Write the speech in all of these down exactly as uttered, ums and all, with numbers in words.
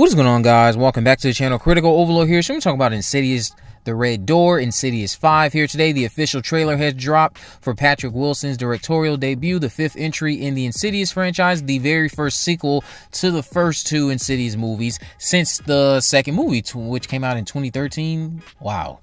What is going on, guys? Welcome back to the channel. Critical Overlord here. So we're talking about Insidious: The Red Door, Insidious five here today. The official trailer has dropped for Patrick Wilson's directorial debut, the fifth entry in the Insidious franchise, the very first sequel to the first two Insidious movies since the second movie, which came out in twenty thirteen. Wow.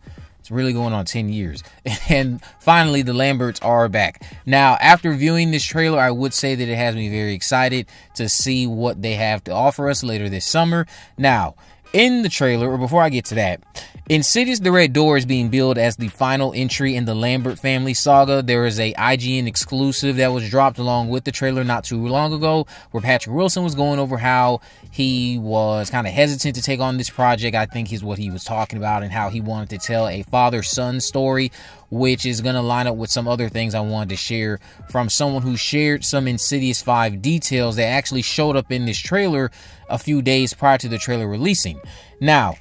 Really going on ten years. And finally, the Lamberts are back. Now, after viewing this trailer, I would say that it has me very excited to see what they have to offer us later this summer. Now, in the trailer, or before I get to that, Insidious: The Red Door is being billed as the final entry in the Lambert family saga. There is a I G N exclusive that was dropped along with the trailer not too long ago, where Patrick Wilson was going over how he was kind of hesitant to take on this project, I think is what he was talking about, and how he wanted to tell a father-son story, which is going to line up with some other things I wanted to share from someone who shared some Insidious five details that actually showed up in this trailer a few days prior to the trailer releasing. Now,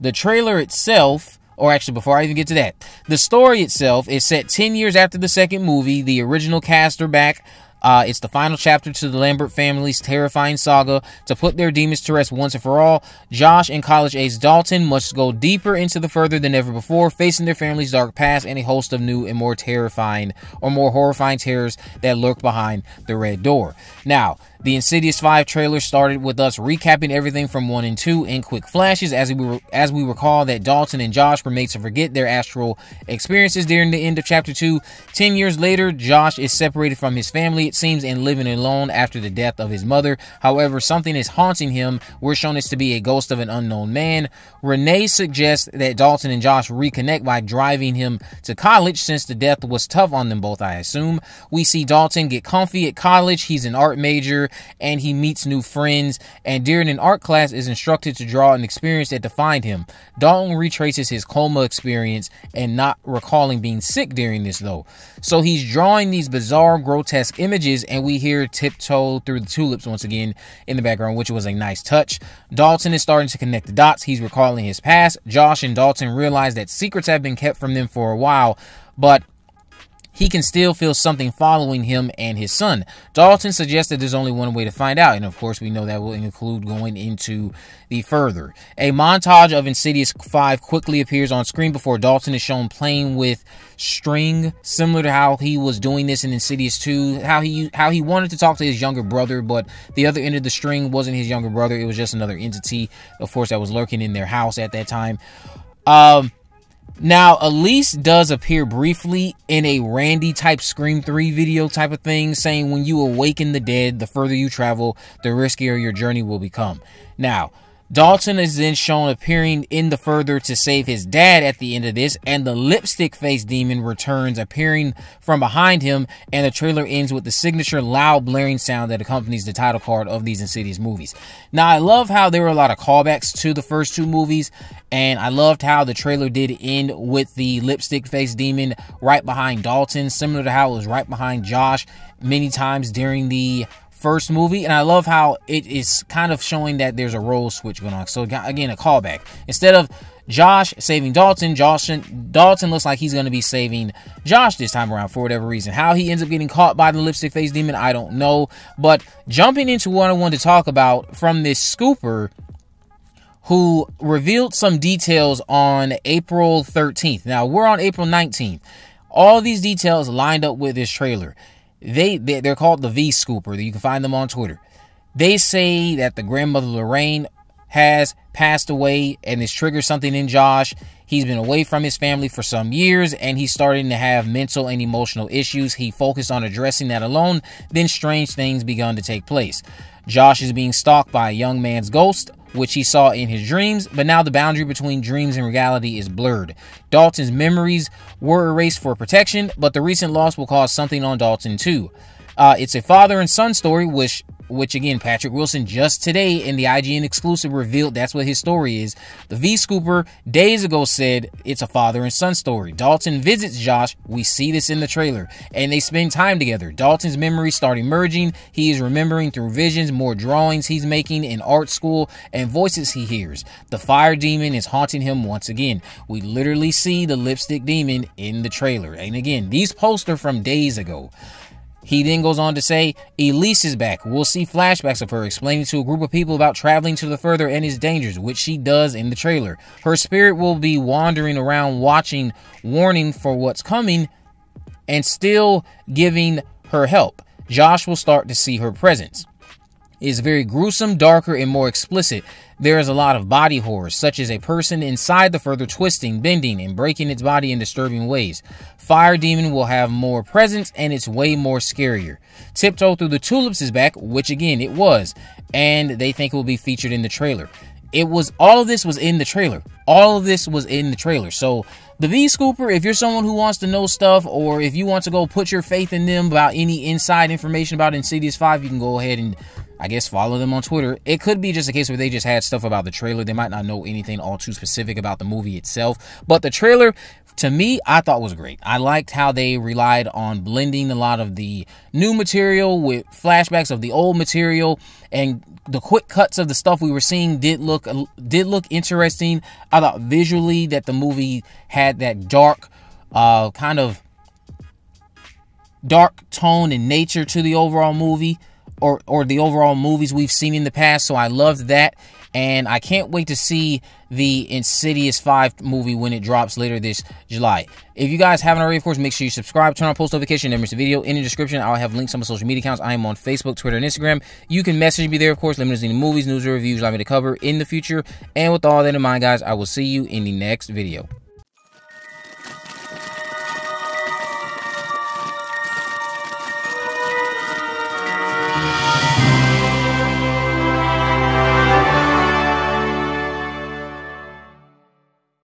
the trailer itself, or actually before I even get to that, the story itself is set ten years after the second movie. The original cast are back. Uh, it's the final chapter to the Lambert family's terrifying saga. To put their demons to rest once and for all, Josh and college ace Dalton must go deeper into the further than ever before, facing their family's dark past and a host of new and more terrifying or more horrifying terrors that lurk behind the Red Door. Now, the Insidious five trailer started with us recapping everything from one and two in quick flashes, as we were, as we recall that Dalton and Josh were made to forget their astral experiences during the end of Chapter two. Ten years later, Josh is separated from his family, it seems, and living alone after the death of his mother. However, something is haunting him. We're shown this to be a ghost of an unknown man. Renee suggests that Dalton and Josh reconnect by driving him to college, since the death was tough on them both, I assume. We see Dalton get comfy at college. He's an art major, and he meets new friends, and during an art class is instructed to draw an experience that defined him. Dalton retraces his coma experience and not recalling being sick during this, though. So he's drawing these bizarre, grotesque images, and we hear Tiptoe Through the Tulips once again in the background, which was a nice touch. Dalton is starting to connect the dots. He's recalling his past. Josh and Dalton realize that secrets have been kept from them for a while, but he can still feel something following him and his son. Dalton suggests that there's only one way to find out, and of course we know that will include going into the further. A montage of Insidious five quickly appears on screen before Dalton is shown playing with string, similar to how he was doing this in Insidious two, how he how he wanted to talk to his younger brother, but the other end of the string wasn't his younger brother, it was just another entity, of course, that was lurking in their house at that time. Um... Now, Elise does appear briefly in a Randy-type Scream three video type of thing, saying when you awaken the dead, the further you travel, the riskier your journey will become. Now, Dalton is then shown appearing in the further to save his dad at the end of this, and the lipstick-faced demon returns, appearing from behind him, and the trailer ends with the signature loud blaring sound that accompanies the title card of these Insidious movies. Now, I love how there were a lot of callbacks to the first two movies, and I loved how the trailer did end with the lipstick-faced demon right behind Dalton, similar to how it was right behind Josh many times during the first movie. And I love how it is kind of showing that there's a role switch going on. So again, a callback. Instead of Josh saving Dalton, Josh Dalton looks like he's going to be saving Josh this time around for whatever reason. How he ends up getting caught by the lipstick-faced demon, I don't know. But jumping into what I wanted to talk about from this Scooper, who revealed some details on April thirteenth. Now, we're on April nineteenth. All these details lined up with this trailer. They, they, they're called the V-Scooper. You can find them on Twitter. They say that the grandmother Lorraine has passed away, and this triggers something in Josh. He's been away from his family for some years, and he's starting to have mental and emotional issues. He focused on addressing that alone. Then strange things begun to take place. Josh is being stalked by a young man's ghost, which he saw in his dreams, but now the boundary between dreams and reality is blurred. Dalton's memories were erased for protection, but the recent loss will cause something on Dalton too. Uh, it's a father and son story, which, which again, Patrick Wilson just today in the I G N exclusive revealed that's what his story is. The V-Scooper days ago said it's a father and son story. Dalton visits Josh. We see this in the trailer, and they spend time together. Dalton's memories start emerging. He is remembering through visions, more drawings he's making in art school, and voices he hears. The fire demon is haunting him once again. We literally see the lipstick demon in the trailer. And again, these posts are from days ago. He then goes on to say, Elise is back. We'll see flashbacks of her explaining to a group of people about traveling to the further and its dangers, which she does in the trailer. Her spirit will be wandering around watching, warning for what's coming, and still giving her help. Josh will start to see her presence. It's very gruesome, darker, and more explicit. There is a lot of body horror, such as a person inside the further twisting, bending, and breaking its body in disturbing ways. Fire Demon will have more presence, and it's way more scarier. Tiptoe Through the Tulips is back, which again, it was, and they think it will be featured in the trailer. It was, all of this was in the trailer. All of this was in the trailer. So the V-Scooper, if you're someone who wants to know stuff, or if you want to go put your faith in them about any inside information about Insidious five, you can go ahead and, I guess, follow them on Twitter. It could be just a case where they just had stuff about the trailer. They might not know anything all too specific about the movie itself. But the trailer, to me, I thought was great. I liked how they relied on blending a lot of the new material with flashbacks of the old material, and the quick cuts of the stuff we were seeing did look did look interesting. I thought visually that the movie had that dark uh, kind of dark tone and nature to the overall movie. Or, or the overall movies we've seen in the past, so I loved that, and I can't wait to see the Insidious five movie when it drops later this July. If you guys haven't already, of course, make sure you subscribe, turn on post notification, and miss the video. In the description, I'll have links to my social media accounts. I am on Facebook, Twitter, and Instagram. You can message me there, of course. Let me know any movies, news, or reviews you like me to cover in the future. And with all that in mind, guys, I will see you in the next video.